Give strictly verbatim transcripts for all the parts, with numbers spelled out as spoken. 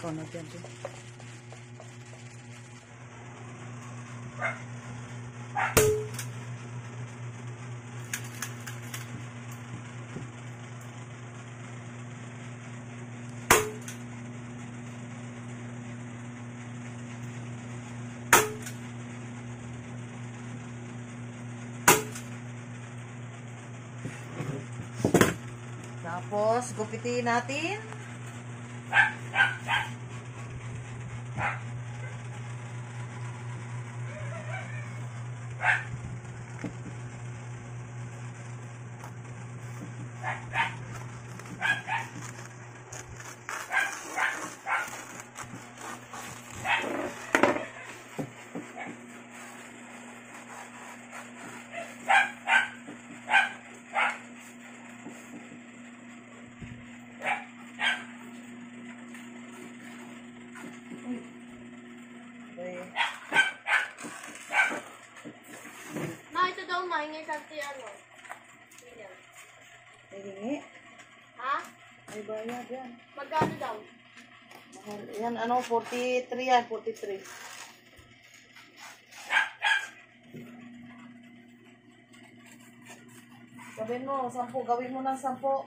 Ikaw na dyan dyan. Tapos, gupitin natin. Magkano daw? Yan ano, forty-three yan, forty-three. Gawin mo, sampo, gawin mo ng sampo.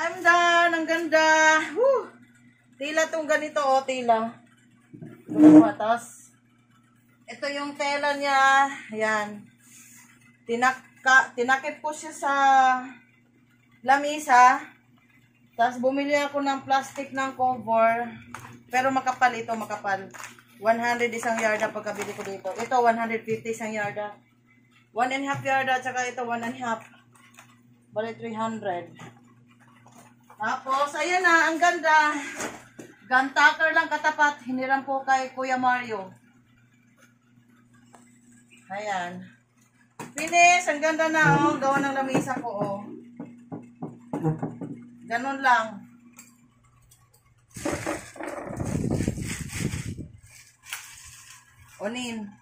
I'm done. Ang ganda. Woo! Tila tong ganito. O, oh, tila. Tapos, ito yung tela niya. Ayan. Tinaka, tinakip ko siya sa lamisa. Tapos, bumili ako ng plastic ng cover. Pero makapal ito. Makapal. one hundred isang yarda pagkabili ko dito. Ito, one hundred fifty isang yarda. One and half yarda. Tsaka ito, one and half. Bali, three hundred. Tapos, ayan na, ang ganda. Gun tucker lang katapat. Hiniram po kay Kuya Mario. Ayan. Finish. Ang ganda na, oh. Gawa ng lamisa ko, oh. Ganun lang. Onin.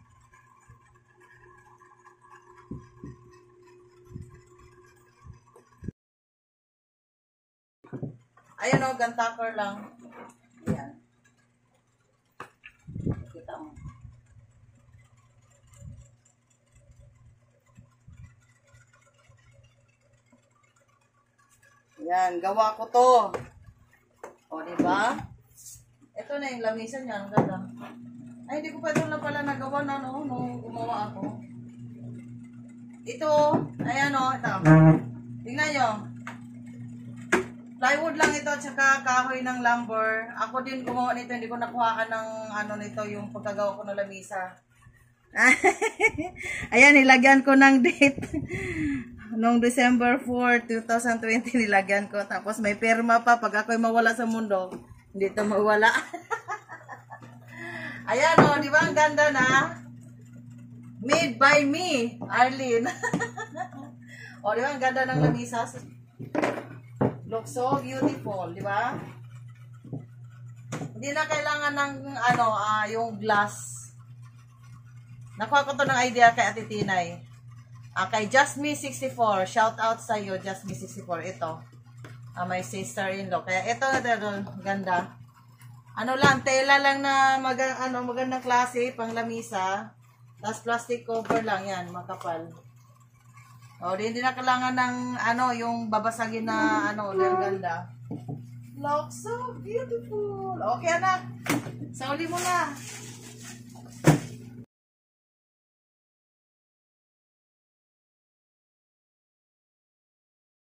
Ayan o, gantakor lang. Ayan. Kita mo. Ayan, gawa ko to. O, diba? Ito na yung lamisa niya. Ang ganda. Ay, hindi ko pa ito na pala nagawa na, no? Nung gumawa ako. Ito, ayan o. Ito. Tingnan nyo. Plywood lang ito, tsaka kahoy ng lumber. Ako din gumawa nito, hindi ko nakuhaan ng ano nito, yung pagkagawa ko ng lamisa. Ayan, nilagyan ko ng date. Noong December fourth, two thousand twenty, nilagyan ko. Tapos may perma pa, pag ako'y mawala sa mundo, hindi ito mawala. Ayan o, oh, di ba ang ganda na? Made by me, Arlene. O, oh, di ba ang ganda ng lamisa? Look so beautiful, di ba? Hindi na kailangan ng ano, uh, yung glass. Nakuha ko to ng idea kay Ati Tinay. Uh, kay JustMe sixty-four, shout out sa iyo, JustMe sixty-four. Ito, uh, my sister-in-law. Kaya ito, ito, ito, ganda. Ano lang, tela lang na mag, ano, magandang klase, pang lamisa. Tapos plastic cover lang yan, makapal. O, hindi na kailangan ng, ano, yung babasagin na, ano, ang ganda. Look so beautiful. Okay, anak. Sauli mo na.